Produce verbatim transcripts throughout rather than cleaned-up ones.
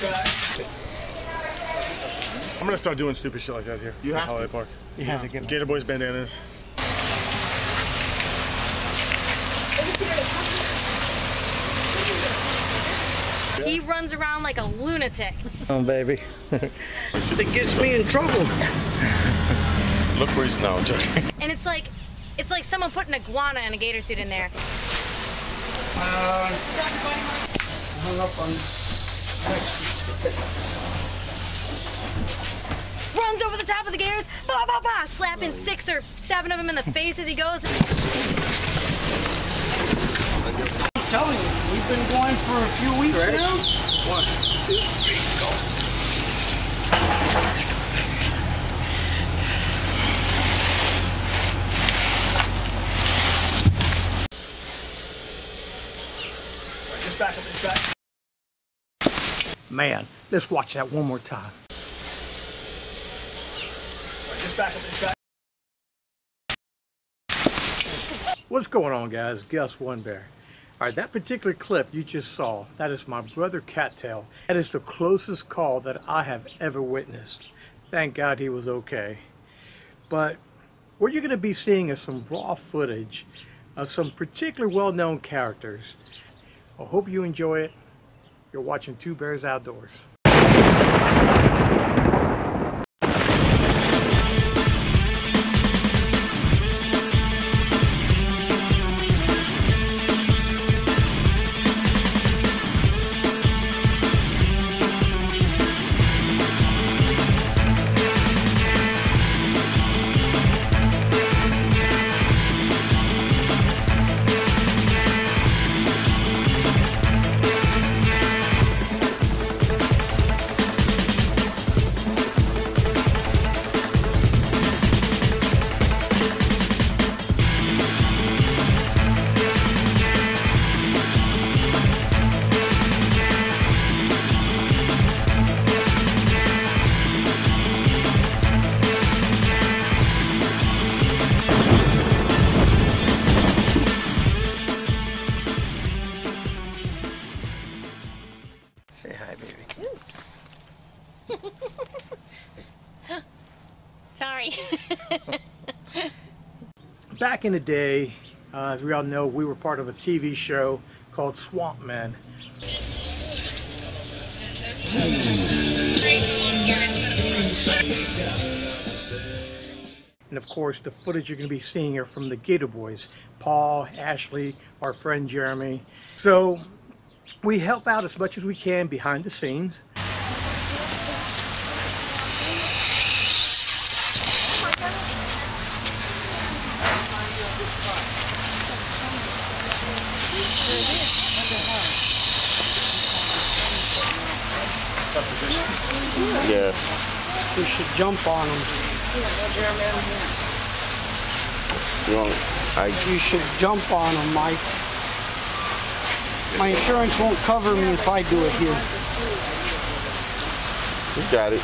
I'm gonna start doing stupid shit like that here. You have to. Park. You have to get Gator Boys bandanas. He runs around like a lunatic. Oh, baby. It gets me in trouble. Look where he's now, I'm joking. And it's like, it's like someone put an iguana in a gator suit in there. Uh, hung up on runs over the top of the gators, bah, bah, bah, slapping six or seven of them in the face as he goes. I'm telling you, we've been going for a few weeks Ready? now. One, two, three, go. Right, just back up this back. Man, let's watch that one more time. Right, just back up this back. What's going on, guys? Gus One Bear. All right, that particular clip you just saw, that is my brother Cattail. That is the closest call that I have ever witnessed. Thank God he was okay. But what you're going to be seeing is some raw footage of some particularly well-known characters. I hope you enjoy it. You're watching Two Bears Outdoors. Back in the day, uh, as we all know, we were part of a T V show called Swamp Men. And of course, the footage you're going to be seeing here from the Gator Boys, Paul, Ashley, our friend Jeremy. So we help out as much as we can behind the scenes. Yeah. We should jump on them. You want, I... You should jump on them, Mike. My insurance won't cover me if I do it here. You got it.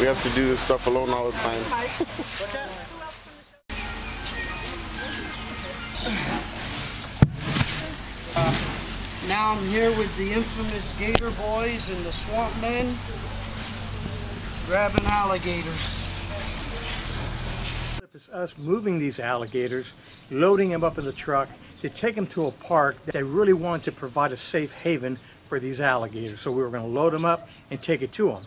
We have to do this stuff alone all the time. What's that? Uh, Now I'm here with the infamous Gator Boys and the Swamp Men, grabbing alligators. It's us moving these alligators, loading them up in the truck to take them to a park that they really wanted to provide a safe haven for these alligators. So we were going to load them up and take it to them.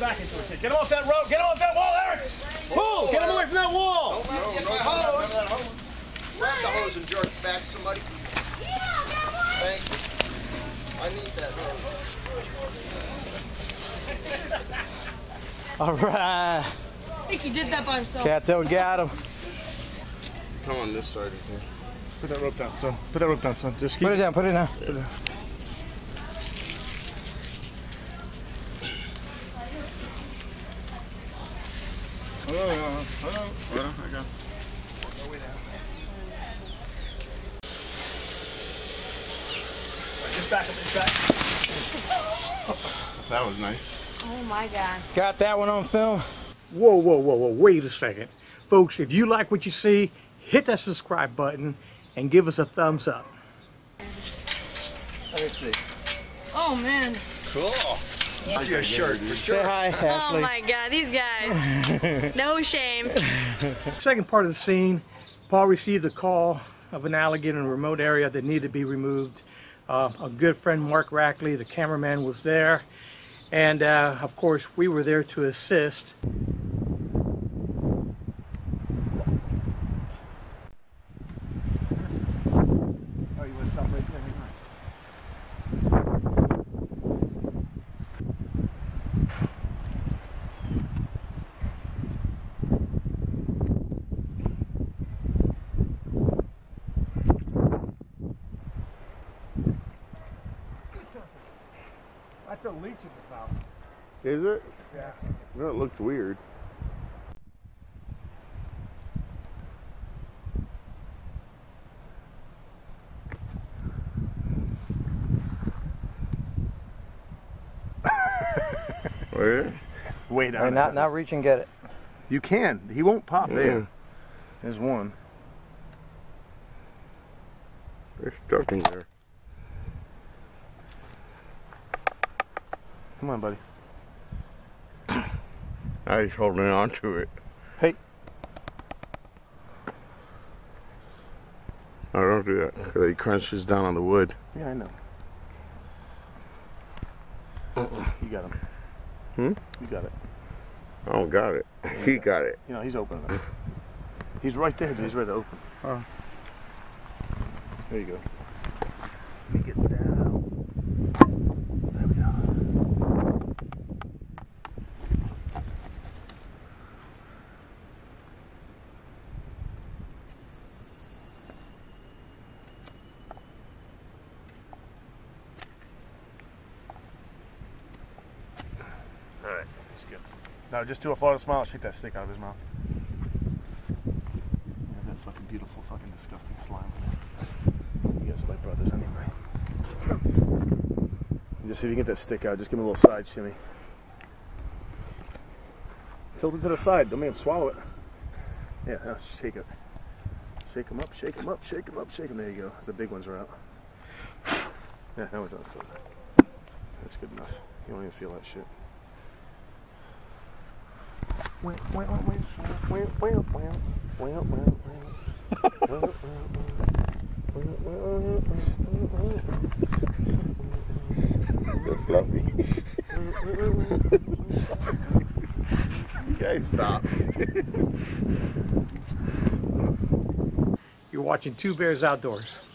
Back into it. Get off that road! Get off that wall, Eric! Pull! Get him away from that wall! Don't let him get my hose! Grab the hose and jerk back, somebody. Thank you. I need that hose. All right. I think he did that by himself. Cattail got him. Come on this side again. Put that rope down, son. Put that rope down, son. Just keep... Put it down, put it down. Yeah. Put it down. Hello, hello, hello. Hello, I got no way down. Just back up, just back. That was nice. Oh my God. Got that one on film. Whoa, whoa, whoa, whoa, wait a second. Folks, if you like what you see, hit that subscribe button and give us a thumbs up. Let me see. Oh, man. Cool. That's your shirt for sure. Say hi, Ashley. Oh, my God, these guys. No shame. Second part of the scene, Paul received a call of an alligator in a remote area that needed to be removed. Uh, a good friend, Mark Rackley, the cameraman, was there. And, uh, of course, we were there to assist. That's a leech in his mouth. Is it? Yeah. No, it looked weird. Where? Way down. Wait, not, not reach and get it. You can. He won't pop yeah. there. There's one. They're stuck in there. Come on, buddy. I was holding on to it. Hey. No, don't do that. Because he crunches down on the wood. Yeah, I know. Uh-oh. You got him. Hmm? You got it. I don't got it. He yeah. got it. You know, he's opening it. He's right there, dude. He's ready to open. Uh-huh. There you go. You get down. Now just do a Florida smile and shake that stick out of his mouth. Yeah, that fucking beautiful, fucking disgusting slime. You guys are like brothers anyway. And just see if you can get that stick out. Just give him a little side shimmy. Tilt it to the side. Don't make him swallow it. Yeah, now shake it. Shake him up, shake him up, shake him up, shake him. There you go. The big ones are out. Yeah, that one's out. That's good enough. You don't even feel that shit. Well, well, well, well, well, well, well, well, well, well, fluffy. Okay, stop. You're watching Two Bears Outdoors.